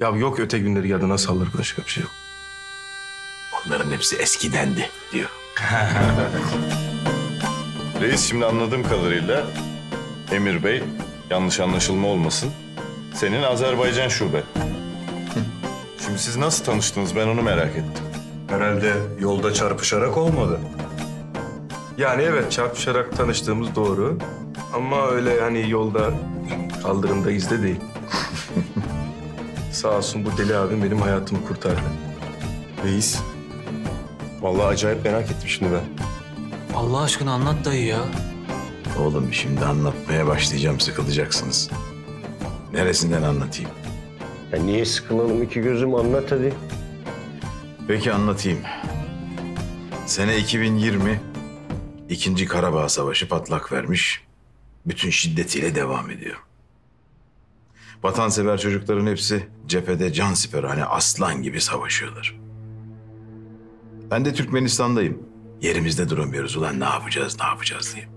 Ya yok öte günleri ya da nasıl alır, başka bir şey yok. Onların hepsi eskidendi diyor. Reis, şimdi anladığım kadarıyla Emir Bey, yanlış anlaşılma olmasın, senin Azerbaycan şube. Şimdi siz nasıl tanıştınız, ben onu merak ettim. Herhalde yolda çarpışarak olmadı. Yani evet, çarpışarak tanıştığımız doğru. Ama öyle hani yolda, kaldırımda, izde değil. Sağ olsun bu deli abim benim hayatımı kurtardı. Reis, vallahi acayip merak ettim şimdi ben. Allah aşkına anlat dayı ya. Oğlum şimdi anlatmaya başlayacağım, sıkılacaksınız. Neresinden anlatayım? Ya niye sıkılalım, iki gözüm, anlat hadi. Peki anlatayım. Sene 2020, 2. Karabağ Savaşı patlak vermiş. Bütün şiddetiyle devam ediyor. Vatansever çocukların hepsi cephede can siperi, hani aslan gibi savaşıyorlar. Ben de Türkmenistan'dayım. Yerimizde duramıyoruz. Ulan ne yapacağız, ne yapacağız diye.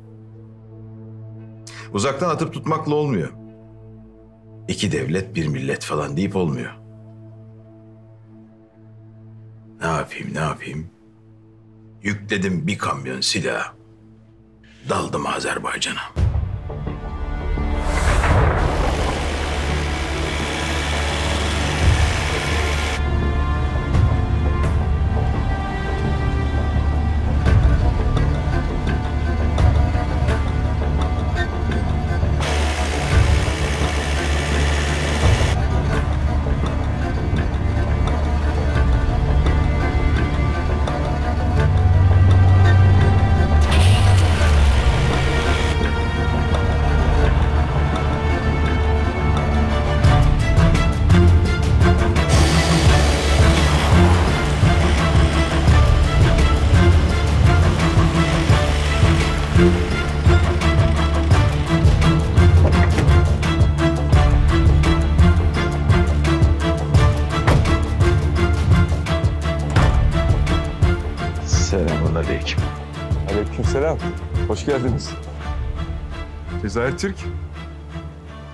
Uzaktan atıp tutmakla olmuyor. İki devlet, bir millet falan deyip olmuyor. Ne yapayım, ne yapayım? Yükledim bir kamyon silah. Daldım Azerbaycan'a. Selamünaleyküm. Aleykümselam. Hoş geldiniz. Cezayir Türk.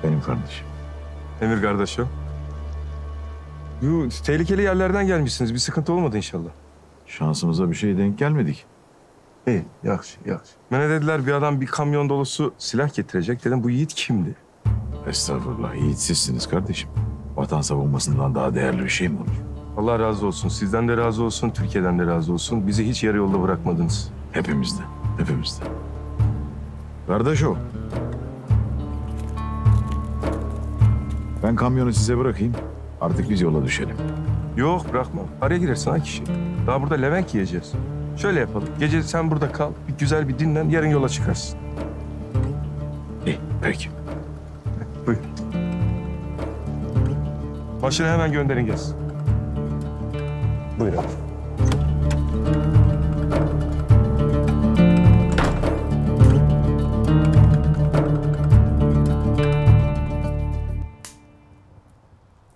Benim kardeşim. Emir kardeş o. Yo, tehlikeli yerlerden gelmişsiniz. Bir sıkıntı olmadı inşallah. Şansımıza bir şey denk gelmedik. İyi, yakış, yakış. Bana dediler bir adam bir kamyon dolusu silah getirecek. Dedim bu yiğit kimdi? Estağfurullah, yiğit sizsiniz kardeşim. Vatan savunmasından daha değerli bir şey mi olur? Allah razı olsun. Sizden de razı olsun, Türkiye'den de razı olsun. Bizi hiç yarı yolda bırakmadınız. Hepimizden, hepimizden. Kardeş o. Ben kamyonu size bırakayım. Artık biz yola düşelim. Yok, bırakma. Araya girersin ha kişi. Daha burada levenk yiyeceğiz. Şöyle yapalım. Gece sen burada kal, bir güzel bir dinlen. Yarın yola çıkarsın. İyi, peki. Buyur. Başını hemen gönderin gelsin. Buyurun.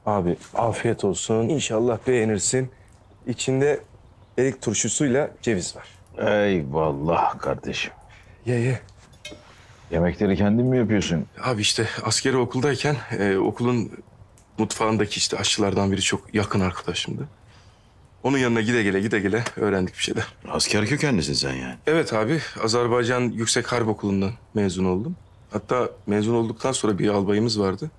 Abi afiyet olsun. İnşallah beğenirsin. İçinde erik turşusuyla ceviz var. Eyvallah kardeşim. Ye ye. Yemekleri kendin mi yapıyorsun? Abi işte askeri okuldayken okulun mutfağındaki işte aşçılardan biri çok yakın arkadaşımdı. Onun yanına gide gele öğrendik bir şeyler. Asker kökenlisin sen yani. Evet abi, Azerbaycan Yüksek Harp Okulu'ndan mezun oldum. Hatta mezun olduktan sonra bir albayımız vardı.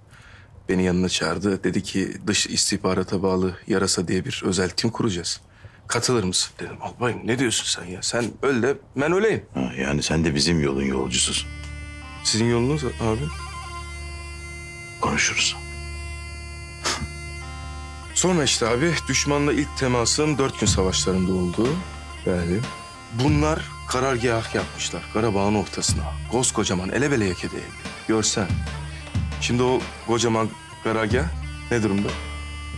Beni yanına çağırdı. Dedi ki dış istihbarata bağlı Yarasa diye bir özel tim kuracağız. Katılır mısın? Dedim albayım ne diyorsun sen ya? Sen öl de ben öleyim. Ha, yani sen de bizim yolun yolcusun. Sizin yolunuz abi? Konuşuruz. Sonra işte abi düşmanla ilk temasım 4 gün savaşlarında oldu. Yani bunlar karargah yapmışlar Karabağ'ın ortasına. Koskocaman elebeleye kedeye. Görsen. Şimdi o kocaman karargah ne durumda?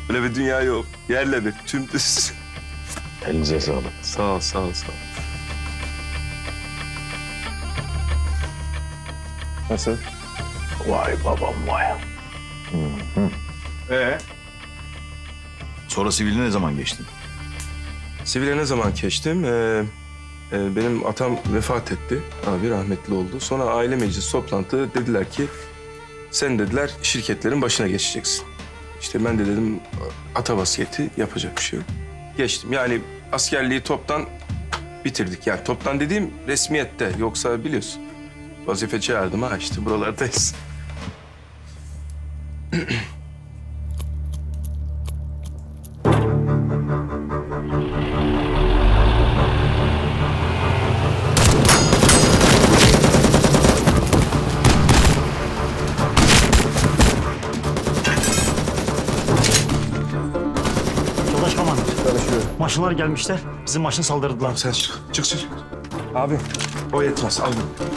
Öyle bir dünya yok. Yerle bir tümdüz. Elinize sağlık. Sağ ol, sağ ol, sağ ol. Nasıl? Vay babam vay. Hı hı. Sonra sivile ne zaman geçtin? Sivile ne zaman geçtim? Benim atam vefat etti. Abi rahmetli oldu. Sonra aile meclisi toplantı dediler ki sen dediler şirketlerin başına geçeceksin. İşte ben de dedim ata vasiyeti, yapacak bir şey yok. Geçtim yani askerliği toptan bitirdik. Yani toptan dediğim resmiyette, yoksa biliyorsun. Vazife çağırdım ha, işte buralardayız. Maşınlar gelmişler, bizim maşını saldırdılar. Tamam, sen çık, çık, çık. Abi, o yetmez, al bunu.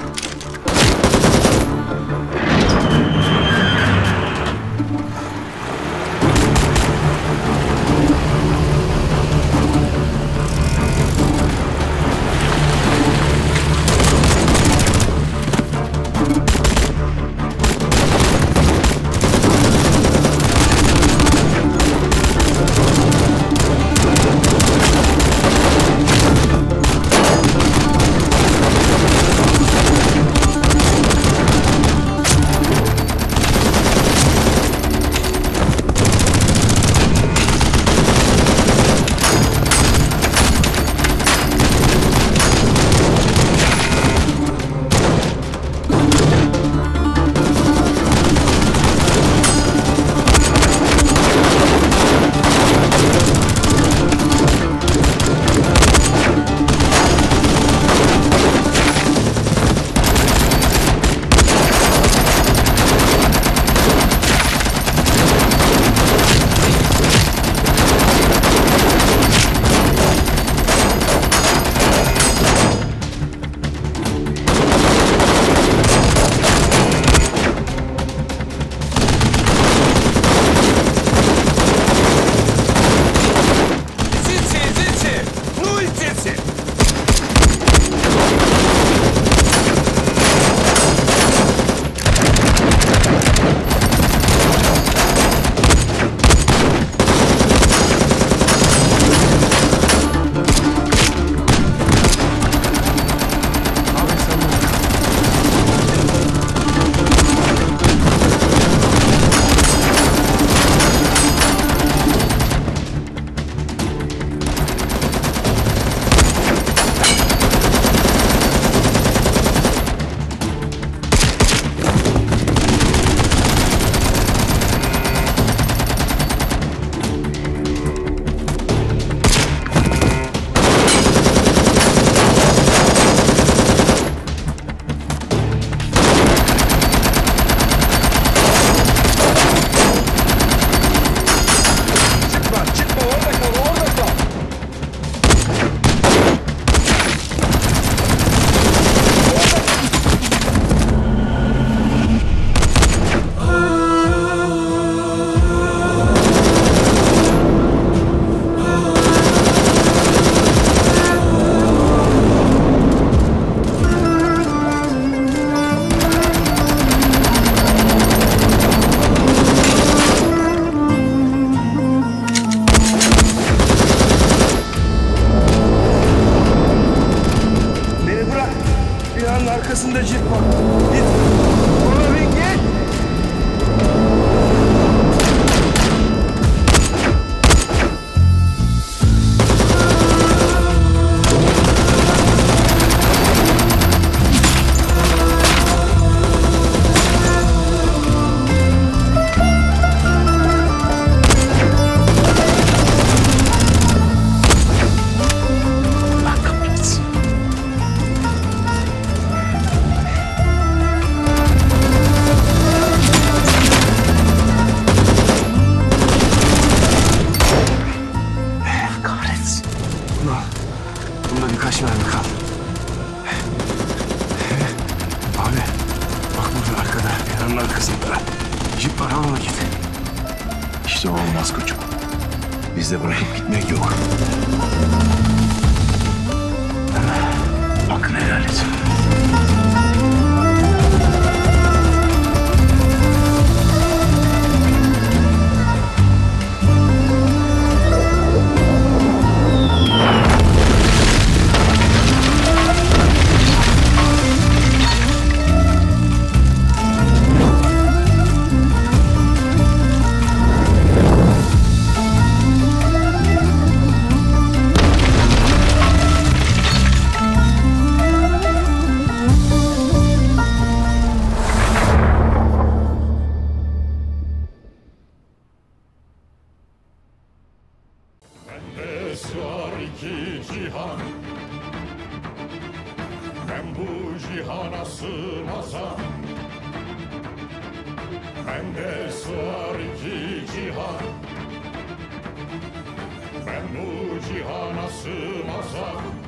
var iki cihan. Ben bu cihana sığmazam. Bende sığar iki cihan. Ben bu cihana sığmazam.